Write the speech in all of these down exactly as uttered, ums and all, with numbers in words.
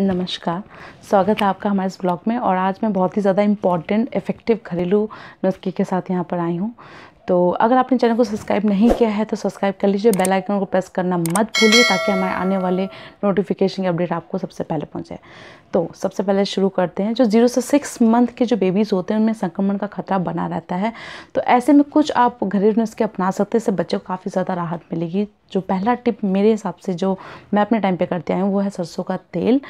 नमस्कार, स्वागत है आपका हमारे इस ब्लॉग में। और आज मैं बहुत ही ज़्यादा इम्पॉर्टेंट इफ़ेक्टिव घरेलू नुस्खे के साथ यहाँ पर आई हूँ। तो अगर आपने चैनल को सब्सक्राइब नहीं किया है तो सब्सक्राइब कर लीजिए, बेल आइकन को प्रेस करना मत भूलिए ताकि हमारे आने वाले नोटिफिकेशन के अपडेट आपको सबसे पहले पहुँचे। तो सबसे पहले शुरू करते हैं। जो जीरो से सिक्स मंथ के जो बेबीज़ होते हैं उनमें संक्रमण का खतरा बना रहता है, तो ऐसे में कुछ आप घरेलू नुस्खे अपना सकते हैं, इससे बच्चों को काफ़ी ज़्यादा राहत मिलेगी। जो पहला टिप मेरे हिसाब से जो मैं अपने टाइम पे करती आई हूँ वो है सरसों का तेल,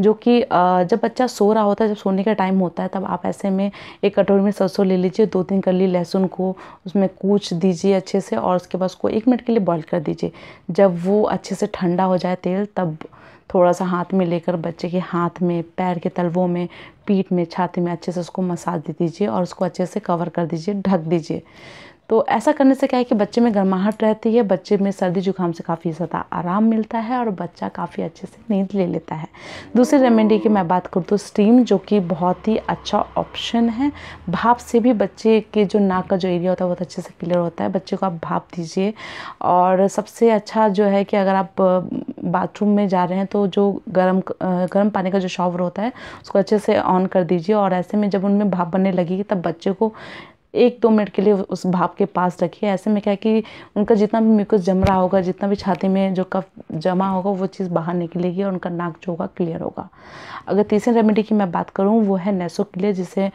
जो कि जब बच्चा सो रहा होता है, जब सोने का टाइम होता है, तब आप ऐसे में एक कटोरी में सरसों ले लीजिए, दो तीन कली लहसुन को उसमें कूच दीजिए अच्छे से और उसके बाद उसको एक मिनट के लिए बॉईल कर दीजिए। जब वो अच्छे से ठंडा हो जाए तेल, तब थोड़ा सा हाथ में लेकर बच्चे के हाथ में, पैर के तलवों में, पीठ में, छाती में अच्छे से उसको मसाज दे दीजिए और उसको अच्छे से कवर कर दीजिए, ढक दीजिए। तो ऐसा करने से क्या है कि बच्चे में गर्माहट रहती है, बच्चे में सर्दी जुकाम से काफ़ी ज़्यादा आराम मिलता है और बच्चा काफ़ी अच्छे से नींद ले लेता है। दूसरी रेमेडी की मैं बात करूँ तो स्टीम, जो कि बहुत ही अच्छा ऑप्शन है। भाप से भी बच्चे के जो नाक का जो एरिया होता है बहुत अच्छे से क्लियर होता है। बच्चे को आप भाप दीजिए। और सबसे अच्छा जो है कि अगर आप बाथरूम में जा रहे हैं तो जो गर्म गर्म पानी का जो शॉवर होता है उसको अच्छे से ऑन कर दीजिए और ऐसे में जब उनमें भाप बनने लगेगी तब बच्चे को एक दो मिनट के लिए उस भाप के पास रखिए। ऐसे में क्या है कि उनका जितना भी म्यूकस जम रहा होगा, जितना भी छाती में जो कफ जमा होगा वो चीज़ बाहर निकलेगी और उनका नाक जो होगा क्लियर होगा। अगर तीसरी रेमेडी की मैं बात करूँ वो है नेसो क्लियर, जिसे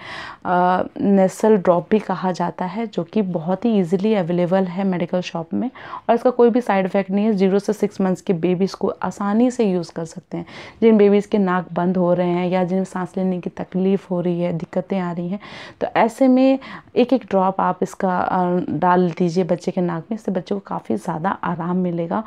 नेसल ड्रॉप भी कहा जाता है, जो कि बहुत ही ईजिली अवेलेबल है मेडिकल शॉप में और इसका कोई भी साइड इफ़ेक्ट नहीं है। जीरो से सिक्स मंथ्स के बेबीज़ को आसानी से यूज़ कर सकते हैं। जिन बेबीज़ के नाक बंद हो रहे हैं या जिनमें सांस लेने की तकलीफ़ हो रही है, दिक्कतें आ रही हैं, तो ऐसे में एक एक ड्रॉप आप इसका डाल दीजिए बच्चे के नाक में। इससे बच्चे को काफ़ी ज़्यादा आराम मिलेगा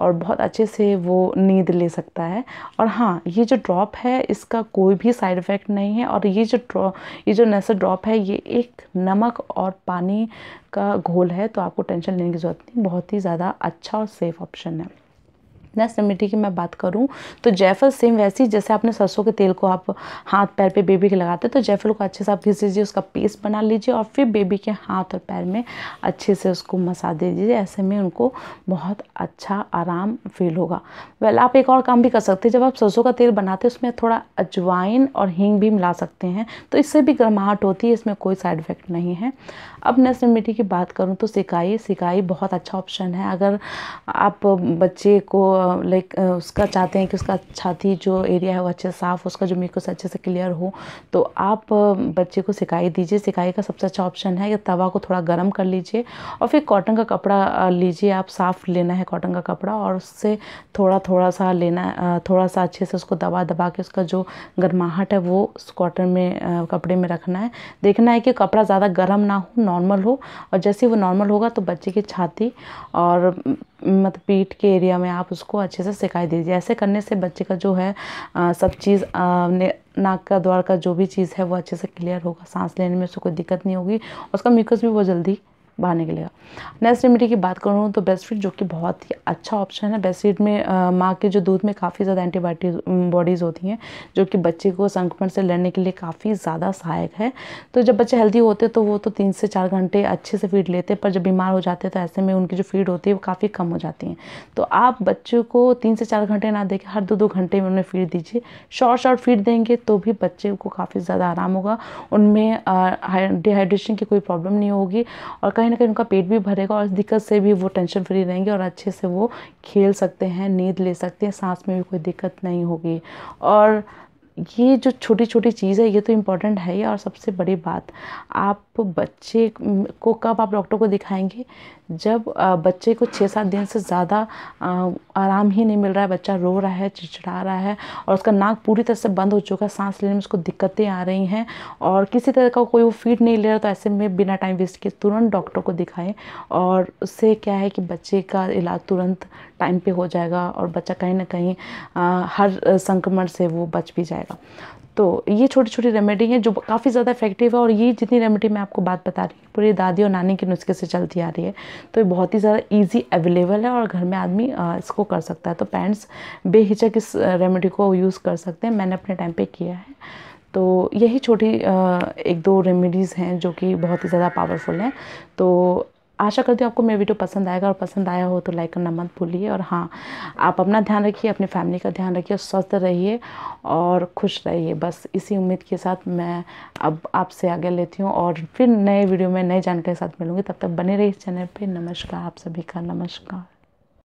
और बहुत अच्छे से वो नींद ले सकता है। और हाँ, ये जो ड्रॉप है इसका कोई भी साइड इफ़ेक्ट नहीं है। और ये जो ड्रॉ ये जो नेसल ड्रॉप है ये एक नमक और पानी का घोल है, तो आपको टेंशन लेने की ज़रूरत नहीं। बहुत ही ज़्यादा अच्छा और सेफ़ ऑप्शन है। नेक्स्ट रेमेडी की मैं बात करूं तो जायफल, सेम वैसी जैसे आपने सरसों के तेल को आप हाथ पैर पे बेबी के लगाते हैं, तो जायफल को अच्छे से आप घिस लीजिए, उसका पेस्ट बना लीजिए और फिर बेबी के हाथ और पैर में अच्छे से उसको मसाज दे दीजिए। ऐसे में उनको बहुत अच्छा आराम फील होगा। वेल, आप एक और काम भी कर सकते हैं। जब आप सरसों का तेल बनाते हैं उसमें थोड़ा अजवाइन और हींग भी मिला सकते हैं, तो इससे भी गर्माहट होती है, इसमें कोई साइड इफ़ेक्ट नहीं है। अब नेक्स्ट रेमेडी की बात करूँ तो सिकाई सिकाई बहुत अच्छा ऑप्शन है। अगर आप बच्चे को लाइक उसका चाहते हैं कि उसका छाती जो एरिया है वो अच्छे से साफ़, उसका जो म्यूकस अच्छे से क्लियर हो, तो आप बच्चे को सिकाई दीजिए। सिकाई का सबसे अच्छा ऑप्शन है कि तवा को थोड़ा गर्म कर लीजिए और फिर कॉटन का कपड़ा लीजिए, आप साफ़ लेना है कॉटन का कपड़ा, और उससे थोड़ा थोड़ा सा लेना, थोड़ा सा अच्छे से उसको दबा दबा के उसका जो गर्माहट है वो उस कॉटन में कपड़े में रखना है। देखना है कि कपड़ा ज़्यादा गर्म ना हो, नॉर्मल हो, और जैसे ही वो नॉर्मल होगा तो बच्चे की छाती और मतलब पीठ के एरिया में आप उसको अच्छे से सिकाई दीजिए। ऐसे करने से बच्चे का जो है आ, सब चीज़ नाक का द्वार का जो भी चीज़ है वो अच्छे से क्लियर होगा, सांस लेने में उसको कोई दिक्कत नहीं होगी, उसका म्यूकस भी वो जल्दी बाहर निकलेगा। नेक्स्ट रेमेडी की बात करूँ तो ब्रेस्ट फीड, जो कि बहुत ही अच्छा ऑप्शन है। ब्रेस्ट फीड में माँ के जो दूध में काफ़ी ज़्यादा एंटीबायोटिक बॉडीज़ होती हैं, जो कि बच्चे को संक्रमण से लड़ने के लिए काफ़ी ज़्यादा सहायक है। तो जब बच्चे हेल्दी होते तो वो तो तीन से चार घंटे अच्छे से फीड लेते, पर जब बीमार हो जाते तो ऐसे में उनकी जो फीड होती है वो काफ़ी कम हो जाती है। तो आप बच्चों को तीन से चार घंटे ना देके हर दो दो घंटे में उन्हें फीड दीजिए। शॉर्ट शॉर्ट फीड देंगे तो भी बच्चे को काफ़ी ज़्यादा आराम होगा, उनमें डिहाइड्रेशन की कोई प्रॉब्लम नहीं होगी और ना कहीं उनका पेट भी भरेगा और इस दिक्कत से भी वो टेंशन फ्री रहेंगे और अच्छे से वो खेल सकते हैं, नींद ले सकते हैं, सांस में भी कोई दिक्कत नहीं होगी। और ये जो छोटी छोटी चीज़ है ये तो इम्पॉर्टेंट है ही, और सबसे बड़ी बात, आप बच्चे को कब आप डॉक्टर को दिखाएंगे जब बच्चे को छः सात दिन से ज़्यादा आराम ही नहीं मिल रहा है, बच्चा रो रहा है, चिड़चिड़ा रहा है और उसका नाक पूरी तरह से बंद हो चुका है, सांस लेने में उसको दिक्कतें आ रही हैं और किसी तरह का कोई वो फीड नहीं ले रहा, तो ऐसे में बिना टाइम वेस्ट किए तुरंत डॉक्टर को दिखाएं। और उससे क्या है कि बच्चे का इलाज तुरंत टाइम पर हो जाएगा और बच्चा कहीं ना कहीं हर संक्रमण से वो बच भी जाएगा। तो ये छोटी छोटी रेमेडी हैं जो काफ़ी ज़्यादा इफेक्टिव है। और ये जितनी रेमेडी मैं आपको बात बता रही हूँ पूरी दादी और नानी के नुस्खे से चलती आ रही है, तो ये बहुत ही ज़्यादा इजी अवेलेबल है और घर में आदमी इसको कर सकता है। तो पेरेंट्स बेहिचक इस रेमेडी को यूज़ कर सकते हैं, मैंने अपने टाइम पे किया है। तो यही छोटी एक दो रेमेडीज़ हैं जो कि बहुत ही ज़्यादा पावरफुल हैं। तो आशा करती हूँ आपको मेरा वीडियो पसंद आएगा और पसंद आया हो तो लाइक करना मत भूलिए। और हाँ, आप अपना ध्यान रखिए, अपनी फैमिली का ध्यान रखिए, स्वस्थ रहिए और खुश रहिए। बस इसी उम्मीद के साथ मैं अब आपसे आगे लेती हूँ और फिर नए वीडियो में नई जानकारी के साथ मिलूँगी। तब तक बने रहिए चैनल पे। नमस्कार, आप सभी का नमस्कार।